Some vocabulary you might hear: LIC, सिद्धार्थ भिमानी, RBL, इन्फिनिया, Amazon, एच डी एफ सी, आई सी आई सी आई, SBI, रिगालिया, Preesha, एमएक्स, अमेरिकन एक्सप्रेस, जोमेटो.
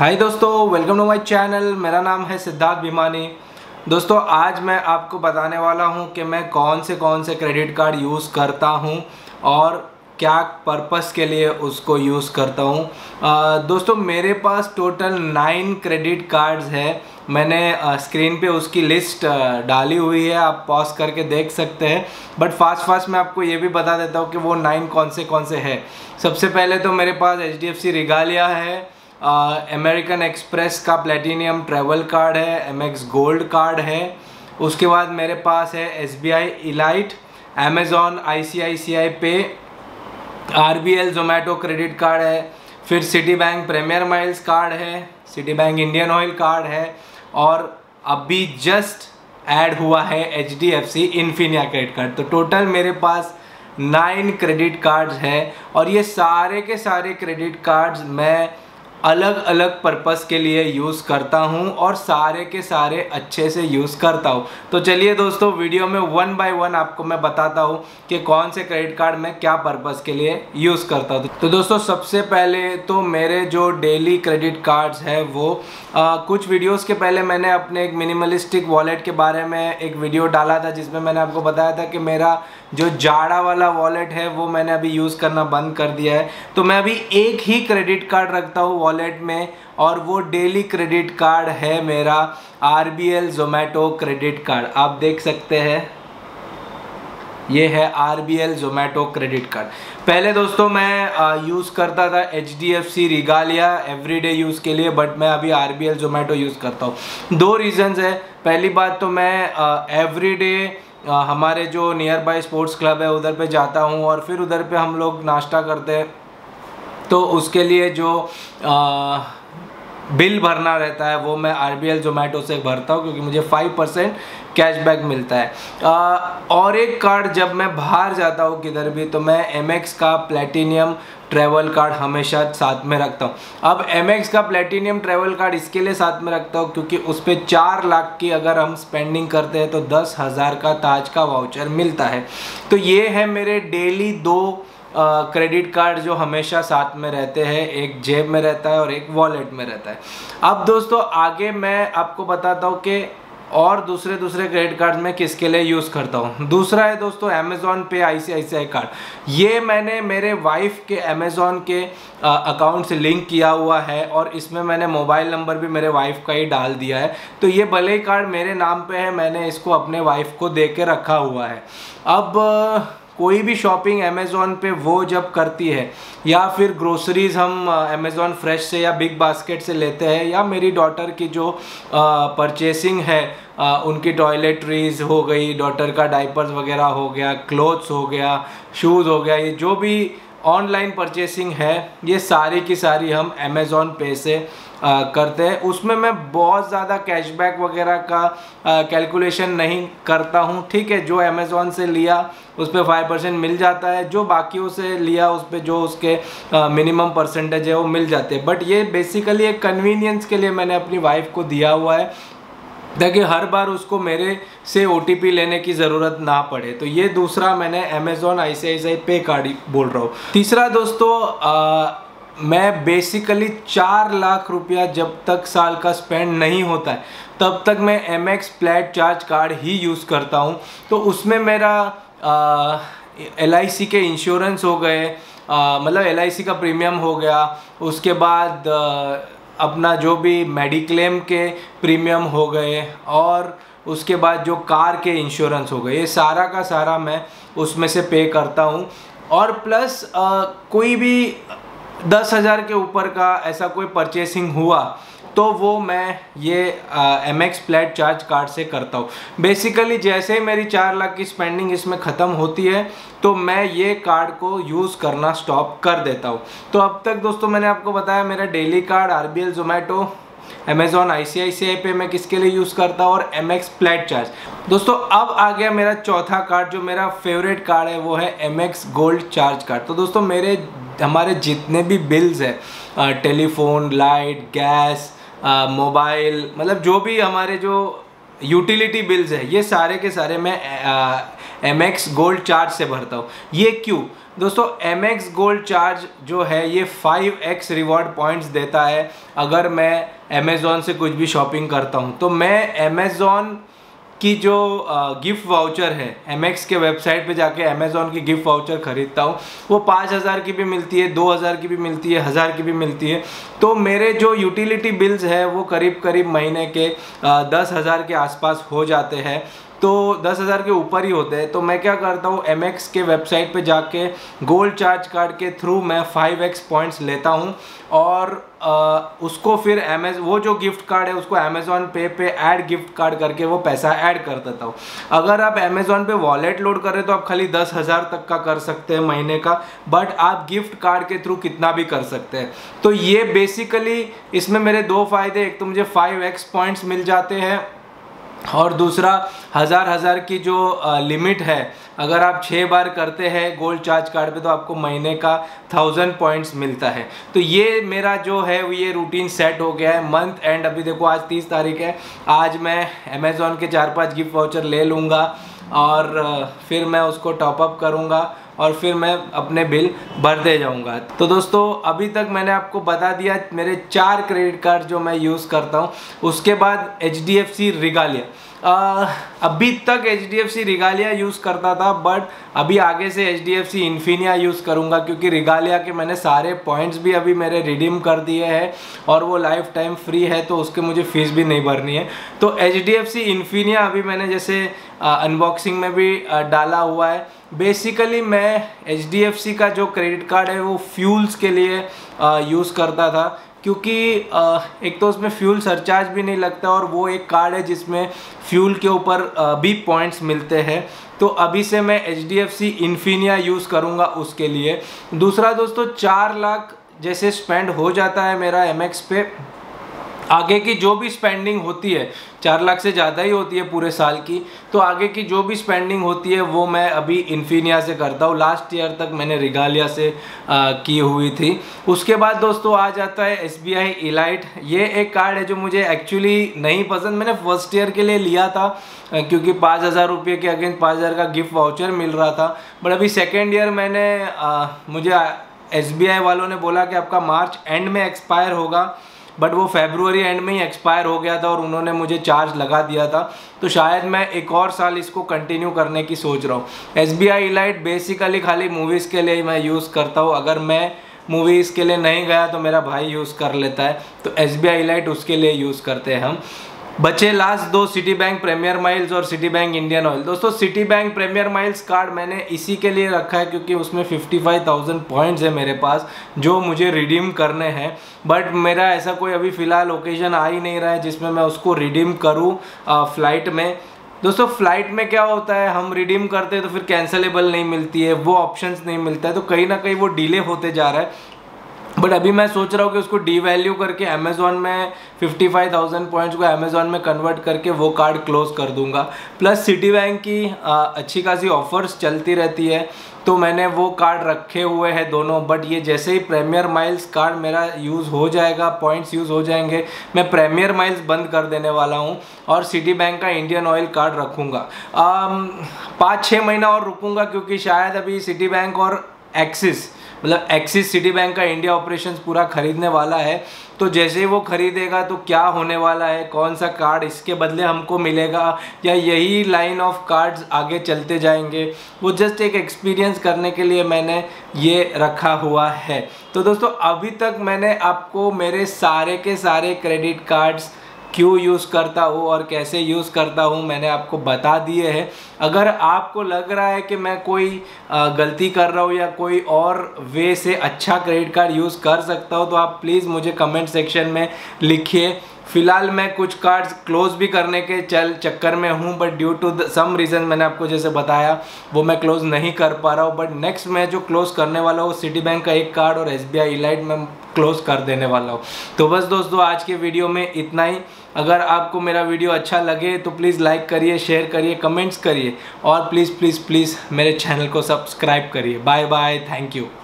हाय दोस्तों, welcome to my channel. मेरा नाम है सिद्धार्थ भिमानी। दोस्तों, आज मैं आपको बताने वाला हूं कि मैं कौन से क्रेडिट कार्ड यूज़ करता हूं और क्या पर्पस के लिए उसको यूज़ करता हूं। दोस्तों, मेरे पास टोटल 9 क्रेडिट कार्ड्स हैं। मैंने स्क्रीन पे उसकी लिस्ट डाली हुई है, आप पॉज करके देख सकते हैं। बट फास्ट मैं आपको ये भी बता देता हूँ कि वो 9 कौन से है। सबसे पहले तो मेरे पास HDFC रिगालिया है, अमेरिकन एक्सप्रेस का प्लेटिनियम ट्रैवल कार्ड है, MX गोल्ड कार्ड है। उसके बाद मेरे पास है SBI elite, Amazon ICICI pay, RBL जोमेटो credit card है। फिर Citi bank premier miles card है, Citi bank Indian Oil card है, और अभी जस्ट ऐड हुआ है HDFC इन्फिनिया क्रेडिट कार्ड। तो टोटल मेरे पास 9 क्रेडिट कार्ड्स हैं, और ये सारे के सारे क्रेडिट कार्ड्स मैं अलग अलग पर्पस के लिए यूज़ करता हूँ और सारे के सारे अच्छे से यूज़ करता हूँ। तो चलिए दोस्तों, वीडियो में 1 बाय 1 आपको मैं बताता हूँ कि कौन से क्रेडिट कार्ड मैं क्या पर्पस के लिए यूज़ करता हूँ। तो दोस्तों, सबसे पहले तो मेरे जो डेली क्रेडिट कार्ड्स है वो कुछ वीडियोस के पहले मैंने अपने एक मिनिमलिस्टिक वॉलेट के बारे में एक वीडियो डाला था, जिसमें मैंने आपको बताया था कि मेरा जो जाड़ा वाला वॉलेट है वो मैंने अभी यूज़ करना बंद कर दिया है। तो मैं अभी एक ही क्रेडिट कार्ड रखता हूँ वॉलेट में, और वो डेली क्रेडिट कार्ड है मेरा RBL जोमेटो क्रेडिट कार्ड। आप देख सकते हैं, ये है RBL जोमेटो क्रेडिट कार्ड। पहले दोस्तों मैं यूज़ करता था HDFC रिगालिया एवरीडे यूज़ के लिए, बट मैं अभी RBL जोमेटो यूज़ करता हूँ। 2 रीजंस है। पहली बात तो मैं एवरीडे हमारे जो नियर बाय स्पोर्ट्स क्लब है उधर पे जाता हूँ, और फिर उधर पे हम लोग नाश्ता करते हैं। तो उसके लिए जो बिल भरना रहता है वो मैं RBL जोमेटो से भरता हूँ, क्योंकि मुझे 5% कैशबैक मिलता है। और एक कार्ड जब मैं बाहर जाता हूँ किधर भी, तो मैं MX का प्लेटिनियम ट्रैवल कार्ड हमेशा साथ में रखता हूँ। अब MX का प्लेटिनियम ट्रैवल कार्ड इसके लिए साथ में रखता हूँ क्योंकि उस पर 4 लाख की अगर हम स्पेंडिंग करते हैं तो 10,000 का ताज का वाउचर मिलता है। तो ये है मेरे डेली 2 क्रेडिट कार्ड जो हमेशा साथ में रहते हैं, एक जेब में रहता है और एक वॉलेट में रहता है। अब दोस्तों आगे मैं आपको बताता हूँ कि और दूसरे क्रेडिट कार्ड मैं किसके लिए यूज़ करता हूँ। दूसरा है दोस्तों Amazon पे ICICI कार्ड। ये मैंने मेरे वाइफ के Amazon के अकाउंट से लिंक किया हुआ है, और इसमें मैंने मोबाइल नंबर भी मेरे वाइफ का ही डाल दिया है। तो ये भले ही कार्ड मेरे नाम पे है, मैंने इसको अपने वाइफ को दे के रखा हुआ है। अब कोई भी शॉपिंग Amazon पे वो जब करती है, या फिर ग्रोसरीज़ हम Amazon फ्रेश से या बिग बास्केट से लेते हैं, या मेरी डॉटर की जो परचेसिंग है, उनकी टॉयलेटरीज़ हो गई, डॉटर का डायपर्स वगैरह हो गया, क्लोथ्स हो गया, शूज़ हो गया, ये जो भी ऑनलाइन परचेसिंग है ये सारी की सारी हम Amazon पे से करते हैं। उसमें मैं बहुत ज़्यादा कैशबैक वगैरह का कैलकुलेशन नहीं करता हूँ। ठीक है, जो Amazon से लिया उस पर 5% मिल जाता है, जो बाकियों से लिया उस पर जो उसके मिनिमम परसेंटेज है वो मिल जाते हैं। बट ये बेसिकली एक कन्वीनियंस के लिए मैंने अपनी वाइफ को दिया हुआ है, ताकि हर बार उसको मेरे से OTP लेने की ज़रूरत ना पड़े। तो ये दूसरा मैंने Amazon ICICI पे कार्ड बोल रहा हूँ। तीसरा दोस्तों, मैं बेसिकली 4 लाख रुपया जब तक साल का स्पेंड नहीं होता है तब तक मैं MX फ्लैट चार्ज कार्ड ही यूज़ करता हूँ। तो उसमें मेरा LIC के इंश्योरेंस हो गए, मतलब LIC का प्रीमियम हो गया, उसके बाद अपना जो भी मेडिक्लेम के प्रीमियम हो गए, और उसके बाद जो कार के इंश्योरेंस हो गए, ये सारा का सारा मैं उसमें से पे करता हूँ। और प्लस कोई भी 10,000 के ऊपर का ऐसा कोई परचेसिंग हुआ तो वो मैं ये MX फ्लैट चार्ज कार्ड से करता हूँ। बेसिकली जैसे ही मेरी 4 लाख की स्पेंडिंग इसमें ख़त्म होती है तो मैं ये कार्ड को यूज़ करना स्टॉप कर देता हूँ। तो अब तक दोस्तों मैंने आपको बताया मेरा daily card RBL जोमेटो, Amazon ICICI पे मैं किसके लिए यूज़ करता हूँ, और MX फ्लैट चार्ज। दोस्तों अब आ गया मेरा चौथा कार्ड, जो मेरा फेवरेट कार्ड है वो है MX गोल्ड चार्ज कार्ड। तो दोस्तों हमारे जितने भी बिल्स हैं, टेलीफोन, लाइट, गैस, मोबाइल, मतलब जो भी हमारे जो यूटिलिटी बिल्स है, ये सारे के सारे मैं MX गोल्ड चार्ज से भरता हूँ। ये क्यों दोस्तों एमएक्स गोल्ड चार्ज जो है ये 5x रिवॉर्ड पॉइंट्स देता है अगर मैं अमेज़ॉन से कुछ भी शॉपिंग करता हूँ। तो मैं अमेज़ॉन की जो गिफ्ट वाउचर है एमएक्स के वेबसाइट पे जाके अमेज़ॉन की गिफ्ट वाउचर ख़रीदता हूँ, वो 5000 की भी मिलती है, 2000 की भी मिलती है, 1000 की भी मिलती है। तो मेरे जो यूटिलिटी बिल्स है वो करीब करीब महीने के 10,000 के आसपास हो जाते हैं, तो 10,000 के ऊपर ही होते हैं। तो मैं क्या करता हूँ एमएक्स के वेबसाइट पे जाके गोल्ड चार्ज कार्ड के थ्रू मैं 5x पॉइंट्स लेता हूँ और उसको फिर वो जो गिफ्ट कार्ड है उसको अमेज़ॉन पे ऐड गिफ्ट कार्ड करके वो पैसा ऐड कर देता हूँ। अगर आप अमेज़ॉन पे वॉलेट लोड कर रहे हो तो आप खाली 10,000 तक का कर सकते हैं महीने का, बट आप गिफ्ट कार्ड के थ्रू कितना भी कर सकते हैं। तो ये बेसिकली इसमें मेरे दो फ़ायदे, एक तो मुझे 5x पॉइंट्स मिल जाते हैं और दूसरा 1000 की जो लिमिट है अगर आप 6 बार करते हैं गोल्ड चार्ज कार्ड पे तो आपको महीने का 1000 पॉइंट्स मिलता है। तो ये मेरा जो है वो ये रूटीन सेट हो गया है मंथ एंड। अभी देखो आज 30 तारीख है, आज मैं अमेज़ॉन के 4-5 गिफ्ट वाउचर ले लूँगा और फिर मैं उसको टॉपअप करूँगा और फिर मैं अपने बिल भरते जाऊंगा। तो दोस्तों अभी तक मैंने आपको बता दिया मेरे 4 क्रेडिट कार्ड जो मैं यूज़ करता हूं। उसके बाद HDFC रिगालिया, अभी तक HDFC रिगालिया यूज़ करता था बट अभी आगे से HDFC इन्फिनिया यूज़ करूंगा क्योंकि रिगालिया के मैंने सारे पॉइंट्स भी अभी मेरे रिडीम कर दिए हैं और वो लाइफ टाइम फ्री है तो उसके मुझे फ़ीस भी नहीं भरनी है। तो HDFC इन्फिनिया अभी मैंने जैसे अनबॉक्सिंग में भी डाला हुआ है। बेसिकली मैं HDFC का जो क्रेडिट कार्ड है वो फ्यूल्स के लिए यूज़ करता था क्योंकि एक तो उसमें फ्यूल सरचार्ज भी नहीं लगता और वो एक कार्ड है जिसमें फ्यूल के ऊपर भी पॉइंट्स मिलते हैं। तो अभी से मैं HDFC इन्फिनिया यूज़ करूँगा उसके लिए। दूसरा दोस्तों 4 लाख जैसे स्पेंड हो जाता है मेरा MX पे, आगे की जो भी स्पेंडिंग होती है 4 लाख से ज़्यादा ही होती है पूरे साल की, तो आगे की जो भी स्पेंडिंग होती है वो मैं अभी इन्फिनिया से करता हूँ। लास्ट ईयर तक मैंने रिगालिया से की हुई थी। उसके बाद दोस्तों आ जाता है SBI इलाइट। ये एक कार्ड है जो मुझे एक्चुअली नहीं पसंद, मैंने फर्स्ट ईयर के लिए लिया था क्योंकि 5000 रुपये के अगेंस्ट 5000 का गिफ्ट वाउचर मिल रहा था। बट अभी सेकेंड ईयर मैंने मुझे SBI वालों ने बोला कि आपका मार्च एंड में एक्सपायर होगा, बट वो फेब्रुअरी एंड में ही एक्सपायर हो गया था और उन्होंने मुझे चार्ज लगा दिया था। तो शायद मैं एक और साल इसको कंटिन्यू करने की सोच रहा हूँ। SBI इलाइट बेसिकली खाली मूवीज़ के लिए मैं यूज़ करता हूँ, अगर मैं मूवीज़ के लिए नहीं गया तो मेरा भाई यूज़ कर लेता है, तो SBI इलाइट उसके लिए यूज़ करते हैं हम। बचे लास्ट 2 सिटीबैंक प्रीमियर माइल्स और सिटीबैंक इंडियन ऑयल। दोस्तों सिटीबैंक प्रीमियर माइल्स कार्ड मैंने इसी के लिए रखा है क्योंकि उसमें 55,000 पॉइंट्स है मेरे पास जो मुझे रिडीम करने हैं, बट मेरा ऐसा कोई अभी फ़िलहाल ओकेजन आ ही नहीं रहा है जिसमें मैं उसको रिडीम करूँ फ़्लाइट में। दोस्तों फ़्लाइट में क्या होता है हम रिडीम करते हैं तो फिर कैंसलेबल नहीं मिलती है, वो ऑप्शंस नहीं मिलता है, तो कहीं ना कहीं वो डिले होते जा रहा है। बट अभी मैं सोच रहा हूँ कि उसको डीवैल्यू करके अमेज़ॉन में 55,000 पॉइंट्स को अमेज़ॉन में कन्वर्ट करके वो कार्ड क्लोज़ कर दूंगा। प्लस सिटीबैंक की अच्छी खासी ऑफ़र्स चलती रहती है तो मैंने वो कार्ड रखे हुए हैं दोनों। बट ये जैसे ही प्रीमियर माइल्स कार्ड मेरा यूज़ हो जाएगा, पॉइंट्स यूज़ हो जाएंगे, मैं प्रीमियर माइल्स बंद कर देने वाला हूँ और सिटीबैंक का इंडियन ऑयल कार्ड रखूँगा। 5-6 महीना और रुकूँगा क्योंकि शायद अभी सिटीबैंक और एक्सिस एक्सिस सिटीबैंक का इंडिया ऑपरेशंस पूरा ख़रीदने वाला है, तो जैसे ही वो ख़रीदेगा तो क्या होने वाला है, कौन सा कार्ड इसके बदले हमको मिलेगा या यही लाइन ऑफ कार्ड्स आगे चलते जाएंगे, वो जस्ट एक एक्सपीरियंस करने के लिए मैंने ये रखा हुआ है। तो दोस्तों अभी तक मैंने आपको मेरे सारे के सारे क्रेडिट कार्ड्स क्यों यूज़ करता हूँ और कैसे यूज़ करता हूँ मैंने आपको बता दिए हैं। अगर आपको लग रहा है कि मैं कोई गलती कर रहा हूँ या कोई और वे से अच्छा क्रेडिट कार्ड यूज़ कर सकता हूँ तो आप प्लीज़ मुझे कमेंट सेक्शन में लिखिए। फ़िलहाल मैं कुछ कार्ड्स क्लोज़ भी करने के चक्कर में हूँ, but due to some reason मैंने आपको जैसे बताया वो मैं क्लोज़ नहीं कर पा रहा हूँ। बट नेक्स्ट मैं जो क्लोज़ करने वाला हूँ सिटीबैंक का एक कार्ड और SBI इलाइट मैं क्लोज़ कर देने वाला हूँ। तो बस दोस्तों आज के वीडियो में इतना ही। अगर आपको मेरा वीडियो अच्छा लगे तो प्लीज़ लाइक करिए, शेयर करिए, कमेंट्स करिए और प्लीज़ प्लीज़ प्लीज़ मेरे चैनल को सब्सक्राइब करिए। Bye bye, thank you.